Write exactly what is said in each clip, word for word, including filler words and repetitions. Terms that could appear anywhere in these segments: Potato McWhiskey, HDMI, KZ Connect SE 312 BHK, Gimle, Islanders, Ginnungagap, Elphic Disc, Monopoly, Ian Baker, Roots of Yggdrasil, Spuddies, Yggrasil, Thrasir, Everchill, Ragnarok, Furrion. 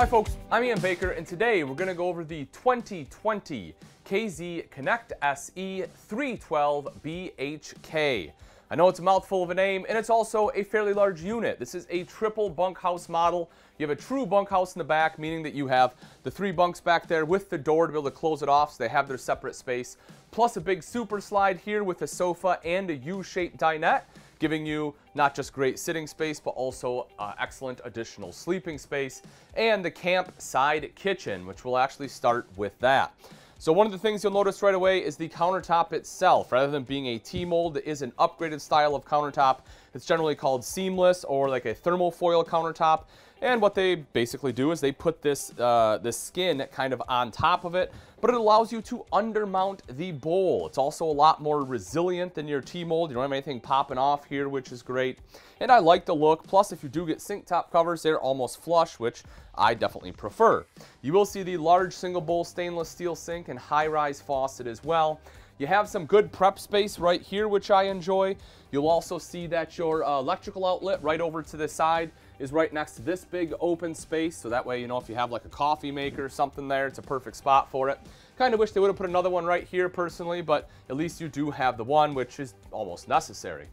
Hi folks, I'm Ian Baker, and today we're gonna go over the twenty twenty K Z Connect S E three twelve B H K. I know it's a mouthful of a name, and it's also a fairly large unit. This is a triple bunkhouse model. You have a true bunkhouse in the back, meaning that you have the three bunks back there with the door to be able to close it off so they have their separate space, plus a big super slide here with a sofa and a U-shaped dinette, giving you not just great sitting space, but also uh, excellent additional sleeping space, and the camp side kitchen, which we'll actually start with that. So one of the things you'll notice right away is the countertop itself. Rather than being a T-mold, it is an upgraded style of countertop. It's generally called seamless or like a thermofoil countertop. And what they basically do is they put this, uh, this skin kind of on top of it, but it allows you to undermount the bowl. It's also a lot more resilient than your T-mold. You don't have anything popping off here, which is great. And I like the look. Plus, if you do get sink top covers, they're almost flush, which I definitely prefer. You will see the large single bowl stainless steel sink and high-rise faucet as well. You have some good prep space right here, which I enjoy. You'll also see that your uh, electrical outlet right over to the side is right next to this big open space. So that way, you know, if you have like a coffee maker or something there, it's a perfect spot for it. Kind of wish they would have put another one right here personally, but at least you do have the one, which is almost necessary.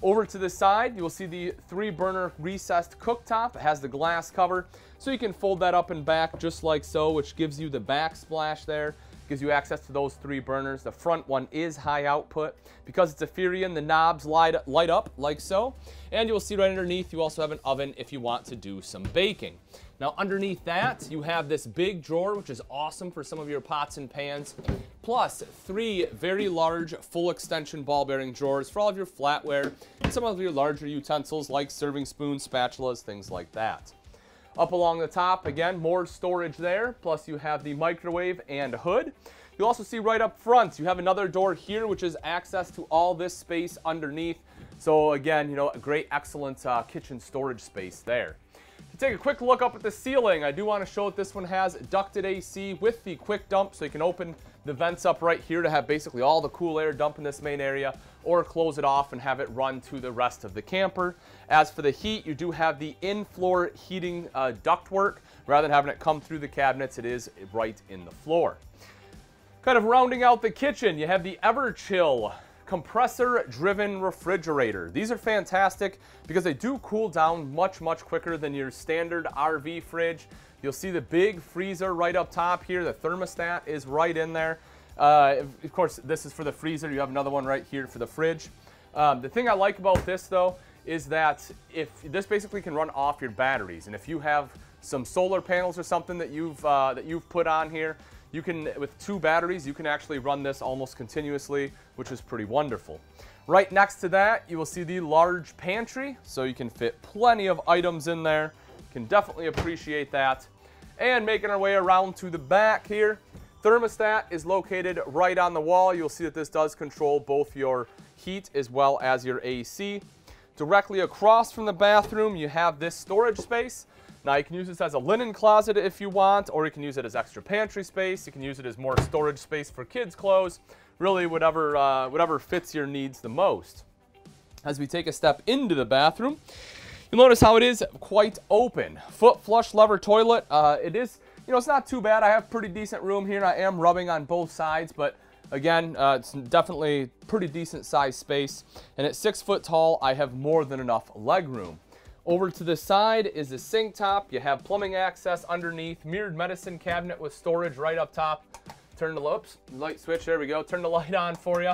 Over to the side, you will see the three burner recessed cooktop. It has the glass cover, so you can fold that up and back just like so, which gives you the backsplash there. Gives you access to those three burners. The front one is high output. Because it's a Furrion, the knobs light, light up like so. And you'll see right underneath, you also have an oven if you want to do some baking. Now underneath that, you have this big drawer, which is awesome for some of your pots and pans, plus three very large full extension ball bearing drawers for all of your flatware and some of your larger utensils like serving spoons, spatulas, things like that. Up along the top, again, more storage there, plus you have the microwave and hood. You'll also see right up front, you have another door here, which is access to all this space underneath. So again, you know, a great, excellent uh, kitchen storage space there. To take a quick look up at the ceiling, I do want to show that this one has ducted A C with the quick dump, so you can open the vents up right here to have basically all the cool air dump in this main area, or close it off and have it run to the rest of the camper. As for the heat, you do have the in-floor heating uh, ductwork. Rather than having it come through the cabinets, it is right in the floor. Kind of rounding out the kitchen, you have the Everchill compressor-driven refrigerator. These are fantastic because they do cool down much, much quicker than your standard R V fridge. You'll see the big freezer right up top here. The thermostat is right in there. Uh, of course, this is for the freezer. You have another one right here for the fridge. Um, the thing I like about this, though, is that if this basically can run off your batteries, and if you have some solar panels or something that you've uh, that you've put on here, you can, with two batteries, you can actually run this almost continuously, which is pretty wonderful. Right next to that, you will see the large pantry, so you can fit plenty of items in there. Can definitely appreciate that. And making our way around to the back here, thermostat is located right on the wall. You'll see that this does control both your heat as well as your A C. Directly across from the bathroom, you have this storage space. Now you can use this as a linen closet if you want, or you can use it as extra pantry space. You can use it as more storage space for kids' clothes. Really, whatever uh, whatever fits your needs the most. As we take a step into the bathroom, you'll notice how it is quite open. Foot flush lever toilet. Uh, it is, you know, it's not too bad. I have pretty decent room here. I am rubbing on both sides, but again, uh, it's definitely pretty decent sized space. And at six foot tall, I have more than enough leg room. Over to the side is the sink top. You have plumbing access underneath, mirrored medicine cabinet with storage right up top. Turn the oops, light switch, there we go. Turn the light on for you.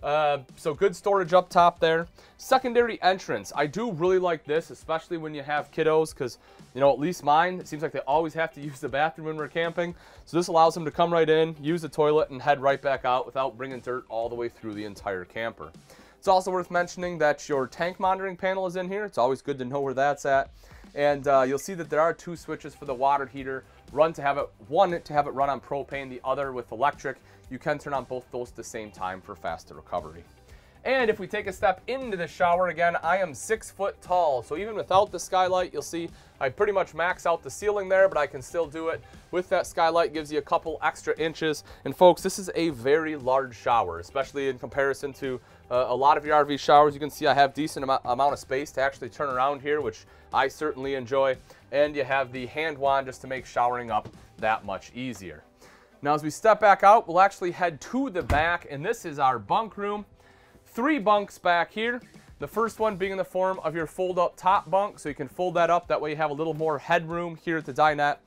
Uh, so good storage up top there. Secondary entrance. I do really like this, especially when you have kiddos, because, you know, at least mine, it seems like they always have to use the bathroom when we're camping. So this allows them to come right in, use the toilet, and head right back out without bringing dirt all the way through the entire camper. It's also worth mentioning that your tank monitoring panel is in here. It's always good to know where that's at. And uh, you'll see that there are two switches for the water heater. Run to have it, one to have it run on propane, the other with electric. You can turn on both those at the same time for faster recovery. And if we take a step into the shower again, I am six foot tall. So even without the skylight, you'll see I pretty much max out the ceiling there, but I can still do it with that skylight. Gives you a couple extra inches. And folks, this is a very large shower, especially in comparison to uh, a lot of your R V showers. You can see I have decent am amount of space to actually turn around here, which I certainly enjoy. And you have the hand wand just to make showering up that much easier. Now, as we step back out, we'll actually head to the back, and this is our bunk room. Three bunks back here. The first one being in the form of your fold-up top bunk, so you can fold that up. That way you have a little more headroom here at the dinette.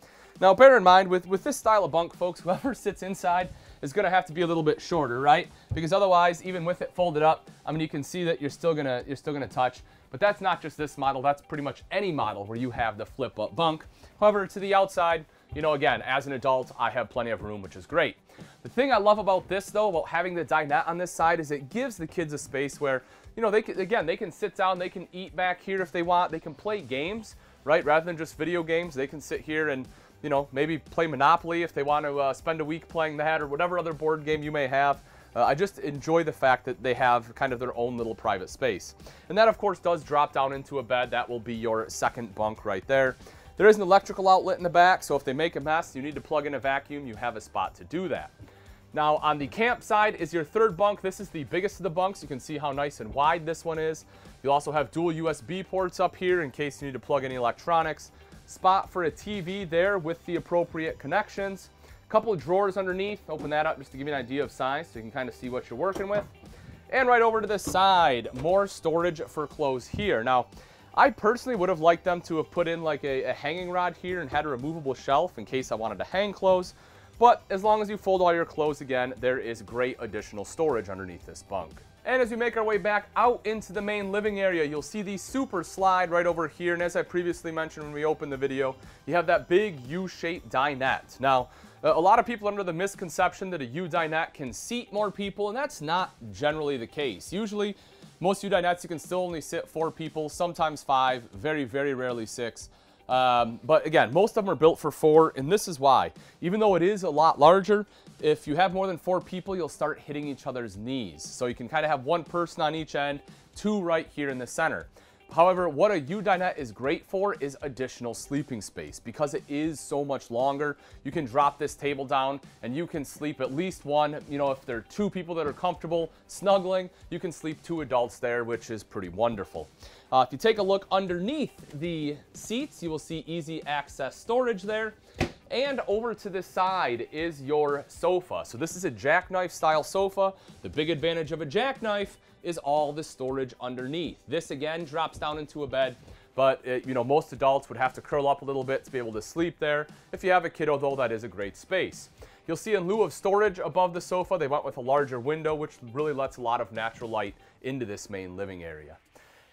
Now, bear in mind, with, with this style of bunk, folks, whoever sits inside is going to have to be a little bit shorter, right? Because otherwise, even with it folded up, I mean, you can see that you're still gonna you're still gonna touch. But that's not just this model. That's pretty much any model where you have the flip-up bunk. However, to the outside, you know, again, as an adult, I have plenty of room, which is great. The thing I love about this, though, about having the dinette on this side is it gives the kids a space where, you know, they can, again, they can sit down, they can eat back here if they want, they can play games, right? Rather than just video games, they can sit here and, you know, maybe play Monopoly if they want to uh, spend a week playing that, or whatever other board game you may have. Uh, I just enjoy the fact that they have kind of their own little private space. And that, of course, does drop down into a bed. That will be your second bunk right there. There is an electrical outlet in the back, so if they make a mess, you need to plug in a vacuum, you have a spot to do that. Now, on the camp side is your third bunk. This is the biggest of the bunks. You can see how nice and wide this one is. You'll also have dual U S B ports up here in case you need to plug in electronics. Spot for a T V there with the appropriate connections. A couple of drawers underneath. Open that up just to give you an idea of size so you can kind of see what you're working with. And right over to the side, more storage for clothes here. Now, I personally would have liked them to have put in like a, a hanging rod here and had a removable shelf in case I wanted to hang clothes. But as long as you fold all your clothes again, there is great additional storage underneath this bunk. And as we make our way back out into the main living area, you'll see the super slide right over here. And as I previously mentioned when we opened the video, you have that big U-shaped dinette. Now, a lot of people are under the misconception that a U-dinette can seat more people, and that's not generally the case. Usually, most U-dinettes, you can still only sit four people, sometimes five, very, very rarely six. Um, but again, most of them are built for four, and this is why. Even though it is a lot larger, if you have more than four people, you'll start hitting each other's knees. So you can kind of have one person on each end, two right here in the center. However, what a U-dinette is great for is additional sleeping space. Because it is so much longer, you can drop this table down and you can sleep at least one. You know, if there are two people that are comfortable snuggling, you can sleep two adults there, which is pretty wonderful. Uh, if you take a look underneath the seats, you will see easy access storage there. And over to the side is your sofa. So this is a jackknife style sofa. The big advantage of a jackknife is all the storage underneath. This again drops down into a bed, but it, you know, most adults would have to curl up a little bit to be able to sleep there. If you have a kiddo though, that is a great space. You'll see in lieu of storage above the sofa, they went with a larger window, which really lets a lot of natural light into this main living area.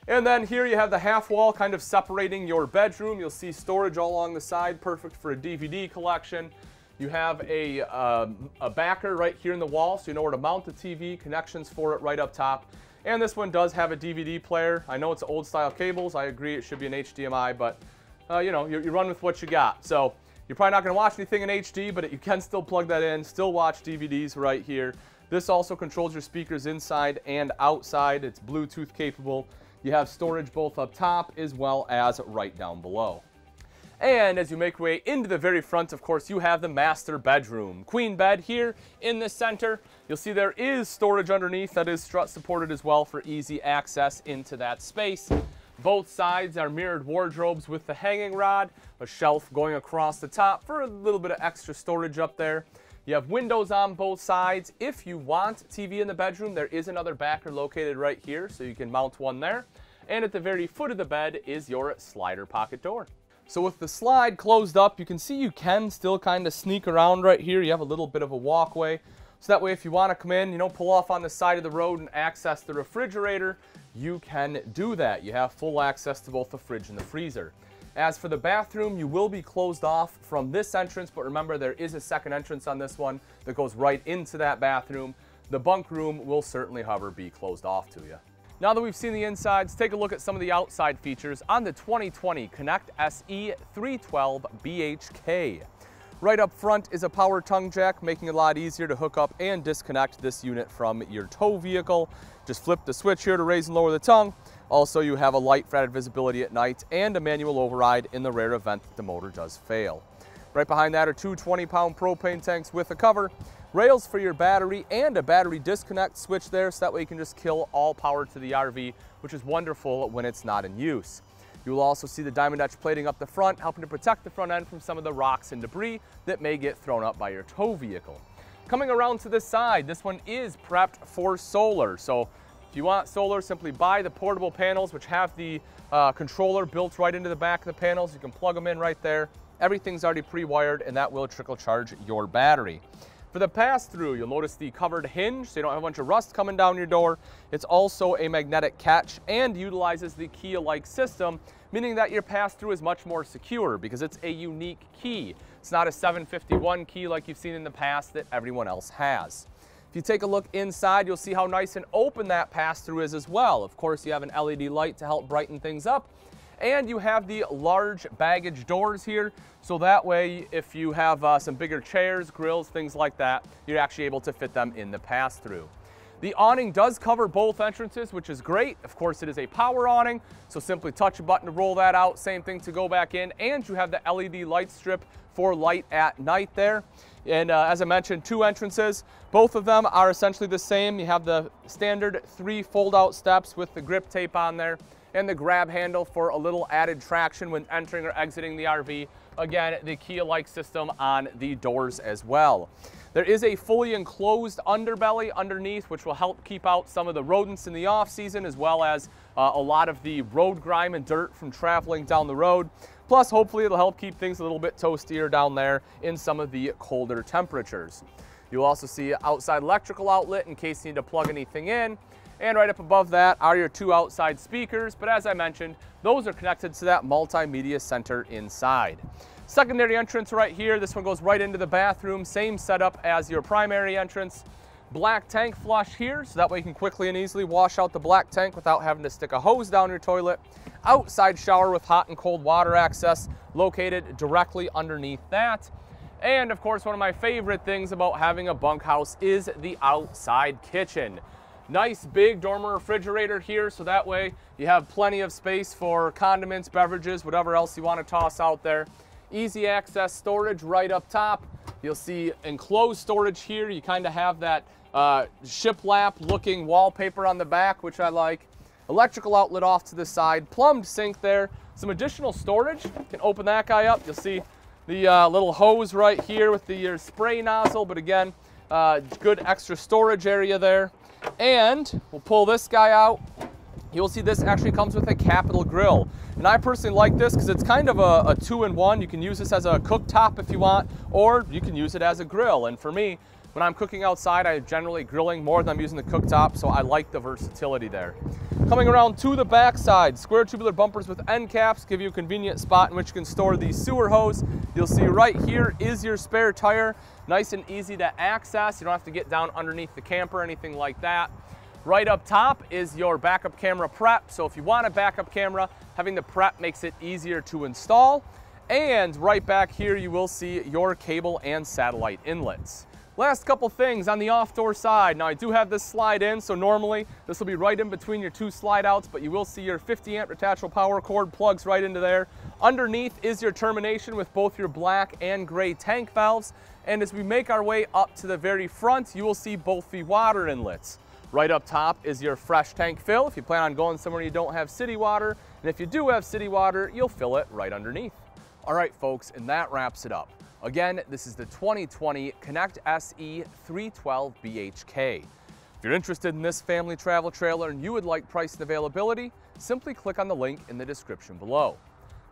And then here you have the half wall kind of separating your bedroom. You'll see storage all along the side, perfect for a D V D collection. You have a, um, a backer right here in the wall, so you know where to mount the T V, connections for it right up top. And this one does have a D V D player. I know it's old style cables. I agree it should be an H D M I, but uh, you know, you, you run with what you got. So you're probably not gonna watch anything in H D, but you can still plug that in, still watch D V Ds right here. This also controls your speakers inside and outside. It's Bluetooth capable. You have storage both up top as well as right down below. And as you make way into the very front, of course, you have the master bedroom. Queen bed here in the center. You'll see there is storage underneath that is strut supported as well for easy access into that space. Both sides are mirrored wardrobes with the hanging rod, a shelf going across the top for a little bit of extra storage up there. You have windows on both sides. If you want T V in the bedroom, there is another backer located right here, so you can mount one there. And at the very foot of the bed is your slider pocket door. So with the slide closed up, you can see you can still kind of sneak around right here. You have a little bit of a walkway. So that way, if you want to come in, you know, pull off on the side of the road and access the refrigerator, you can do that. You have full access to both the fridge and the freezer. As for the bathroom, you will be closed off from this entrance, but remember there is a second entrance on this one that goes right into that bathroom. The bunk room will certainly, however, be closed off to you. Now that we've seen the insides, take a look at some of the outside features on the twenty twenty Connect S E three twelve B H K. Right up front is a power tongue jack, making it a lot easier to hook up and disconnect this unit from your tow vehicle. Just flip the switch here to raise and lower the tongue. Also, you have a light for added visibility at night and a manual override in the rare event that the motor does fail. Right behind that are two twenty pound propane tanks with a cover, rails for your battery, and a battery disconnect switch there, so that way you can just kill all power to the R V, which is wonderful when it's not in use. You will also see the diamond etched plating up the front, helping to protect the front end from some of the rocks and debris that may get thrown up by your tow vehicle. Coming around to this side, this one is prepped for solar. So if you want solar, simply buy the portable panels, which have the uh, controller built right into the back of the panels. You can plug them in right there. Everything's already pre-wired, and that will trickle charge your battery. For the pass-through, you'll notice the covered hinge, so you don't have a bunch of rust coming down your door. It's also a magnetic catch and utilizes the key-alike system, meaning that your pass-through is much more secure because it's a unique key. It's not a seven fifty-one key like you've seen in the past that everyone else has. If you take a look inside, you'll see how nice and open that pass-through is as well. Of course, you have an L E D light to help brighten things up. And you have the large baggage doors here, so that way if you have uh, some bigger chairs, grills, things like that, you're actually able to fit them in the pass-through. The awning does cover both entrances, which is great. Of course, it is a power awning, so simply touch a button to roll that out. Same thing to go back in, and you have the L E D light strip for light at night there. And uh, as I mentioned, two entrances. Both of them are essentially the same. You have the standard three fold-out steps with the grip tape on there, and the grab handle for a little added traction when entering or exiting the R V. Again, the key-alike system on the doors as well. There is a fully enclosed underbelly underneath, which will help keep out some of the rodents in the off-season, as well as uh, a lot of the road grime and dirt from traveling down the road. Plus, hopefully, it'll help keep things a little bit toastier down there in some of the colder temperatures. You'll also see an outside electrical outlet in case you need to plug anything in. And right up above that are your two outside speakers, but as I mentioned, those are connected to that multimedia center inside. Secondary entrance right here, this one goes right into the bathroom, same setup as your primary entrance. Black tank flush here, so that way you can quickly and easily wash out the black tank without having to stick a hose down your toilet. Outside shower with hot and cold water access located directly underneath that. And of course, one of my favorite things about having a bunkhouse is the outside kitchen. Nice big dormer refrigerator here, so that way you have plenty of space for condiments, beverages, whatever else you want to toss out there. Easy access storage right up top. You'll see enclosed storage here. You kind of have that uh, shiplap looking wallpaper on the back, which I like. Electrical outlet off to the side, plumbed sink there, some additional storage. You can open that guy up. You'll see the uh, little hose right here with the your spray nozzle, but again, uh, good extra storage area there. And we'll pull this guy out. You'll see this actually comes with a capital grill. And I personally like this because it's kind of a, a two-in-one. You can use this as a cooktop if you want, or you can use it as a grill. And for me, when I'm cooking outside, I'm generally grilling more than I'm using the cooktop, so I like the versatility there. Coming around to the backside, square tubular bumpers with end caps give you a convenient spot in which you can store the sewer hose. You'll see right here is your spare tire. Nice and easy to access. You don't have to get down underneath the camper or anything like that. Right up top is your backup camera prep. So if you want a backup camera, having the prep makes it easier to install. And right back here, you will see your cable and satellite inlets. Last couple things on the off-door side. Now I do have this slide in, so normally this will be right in between your two slide outs, but you will see your fifty amp detachable power cord plugs right into there. Underneath is your termination with both your black and gray tank valves. And as we make our way up to the very front, you will see both the water inlets. Right up top is your fresh tank fill. If you plan on going somewhere you don't have city water, and if you do have city water, you'll fill it right underneath. All right, folks, and that wraps it up. Again, this is the twenty twenty Connect S E three twelve B H K. If you're interested in this family travel trailer and you would like price and availability, simply click on the link in the description below.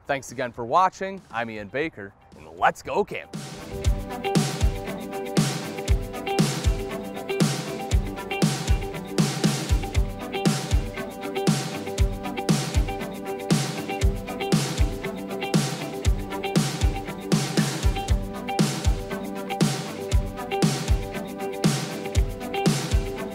Thanks again for watching. I'm Ian Baker, and let's go camping.